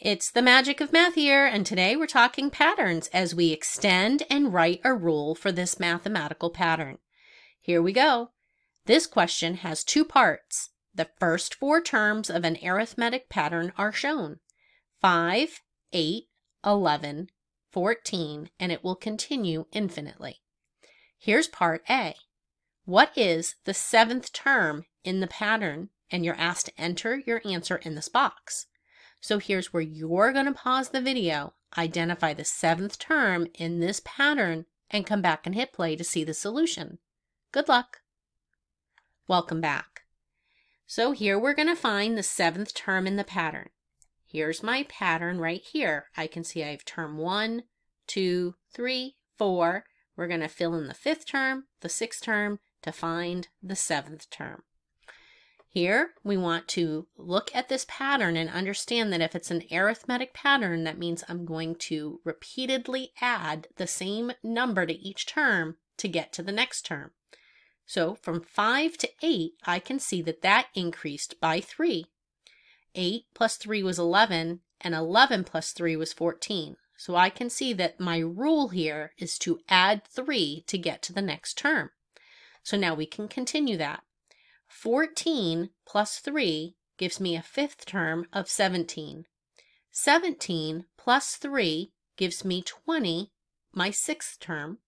It's the magic of math here, and today we're talking patterns as we extend and write a rule for this mathematical pattern. Here we go. This question has two parts. The first four terms of an arithmetic pattern are shown: 5, 8, 11, 14, and it will continue infinitely. Here's part A. What is the seventh term in the pattern? And you're asked to enter your answer in this box. So here's where you're going to pause the video, identify the seventh term in this pattern, and come back and hit play to see the solution. Good luck. Welcome back. So here we're going to find the seventh term in the pattern. Here's my pattern right here. I can see I have term 1, 2, 3, 4. We're going to fill in the fifth term, the sixth term, to find the seventh term. Here, we want to look at this pattern and understand that if it's an arithmetic pattern, that means I'm going to repeatedly add the same number to each term to get to the next term. So from 5 to 8, I can see that that increased by 3. 8 plus 3 was 11, and 11 plus 3 was 14. So I can see that my rule here is to add 3 to get to the next term. So now we can continue that. 14 plus 3 gives me a fifth term of 17. 17 plus 3 gives me 20, my sixth term.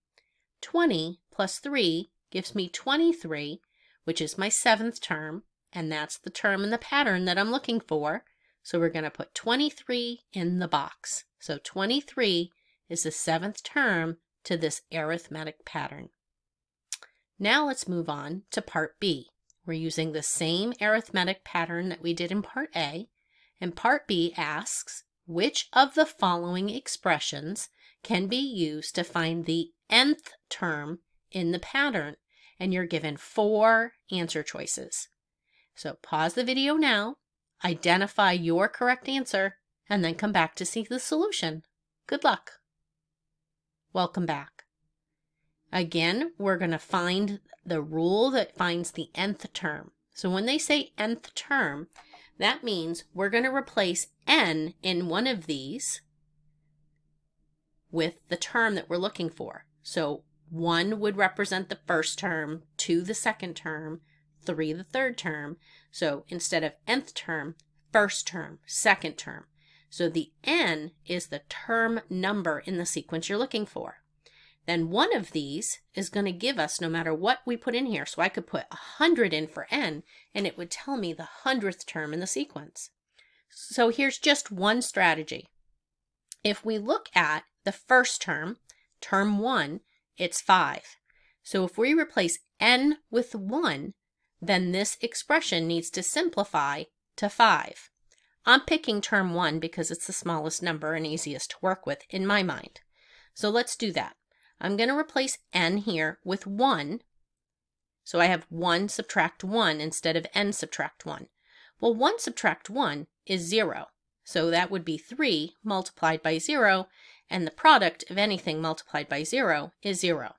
20 plus 3 gives me 23, which is my seventh term, and that's the term in the pattern that I'm looking for. So we're going to put 23 in the box. So 23 is the seventh term to this arithmetic pattern. Now let's move on to part B. We're using the same arithmetic pattern that we did in part A, and part B asks, which of the following expressions can be used to find the nth term in the pattern? And you're given four answer choices. So pause the video now, identify your correct answer, and then come back to see the solution. Good luck. Welcome back. Again, we're going to find the rule that finds the nth term. So when they say nth term, that means we're going to replace n in one of these with the term that we're looking for. So 1 would represent the first term, 2 the second term, 3 the third term. So instead of nth term, first term, second term. So the n is the term number in the sequence you're looking for. Then one of these is going to give us no matter what we put in here. So I could put 100 in for n, and it would tell me the 100th term in the sequence. So here's just one strategy. If we look at the first term, term 1, it's 5. So if we replace n with 1, then this expression needs to simplify to 5. I'm picking term 1 because it's the smallest number and easiest to work with in my mind. So let's do that. I'm going to replace n here with 1. So I have 1 subtract 1 instead of n subtract 1. Well, 1 subtract 1 is 0. So that would be 3 multiplied by 0, and the product of anything multiplied by 0 is 0.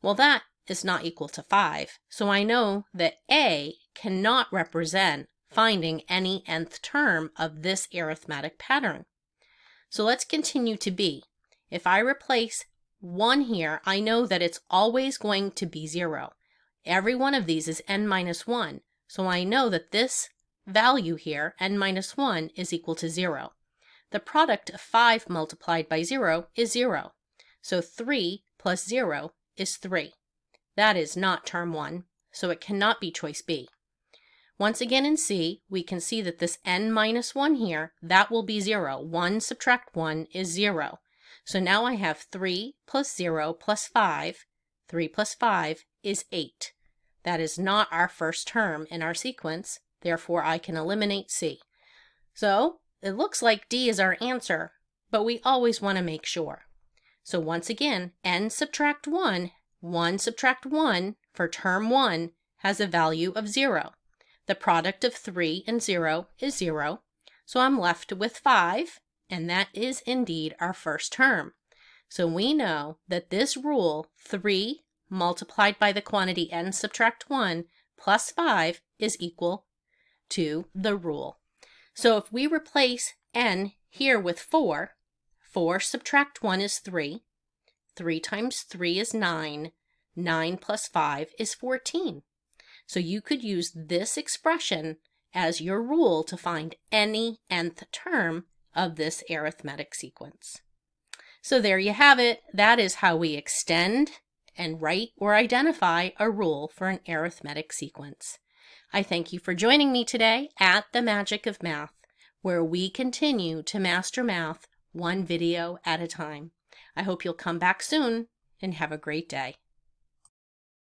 Well, that is not equal to 5. So I know that A cannot represent finding any nth term of this arithmetic pattern. So let's continue to B. If I replace 1 here, I know that it's always going to be 0. Every one of these is n minus 1, so I know that this value here, n minus 1, is equal to 0. The product of 5 multiplied by 0 is 0. So 3 plus 0 is 3. That is not term 1, so it cannot be choice B. Once again in C, we can see that this n minus 1 here, that will be 0. 1 subtract 1 is 0. So now I have 3 plus 0 plus 5. 3 plus 5 is 8. That is not our first term in our sequence, therefore I can eliminate C. So it looks like D is our answer, but we always want to make sure. So once again, n subtract 1, 1 subtract 1 for term 1 has a value of 0. The product of 3 and 0 is 0, so I'm left with 5. And that is indeed our first term. So we know that this rule, 3 multiplied by the quantity n subtract 1 plus 5 is equal to the rule. So if we replace n Here with 4, 4 subtract 1 is 3, 3 times 3 is 9, 9 plus 5 is 14. So you could use this expression as your rule to find any nth term of this arithmetic sequence. So there you have it. That is how we extend and write or identify a rule for an arithmetic sequence. I thank you for joining me today at The Magic of Math, where we continue to master math one video at a time. I hope you'll come back soon and have a great day.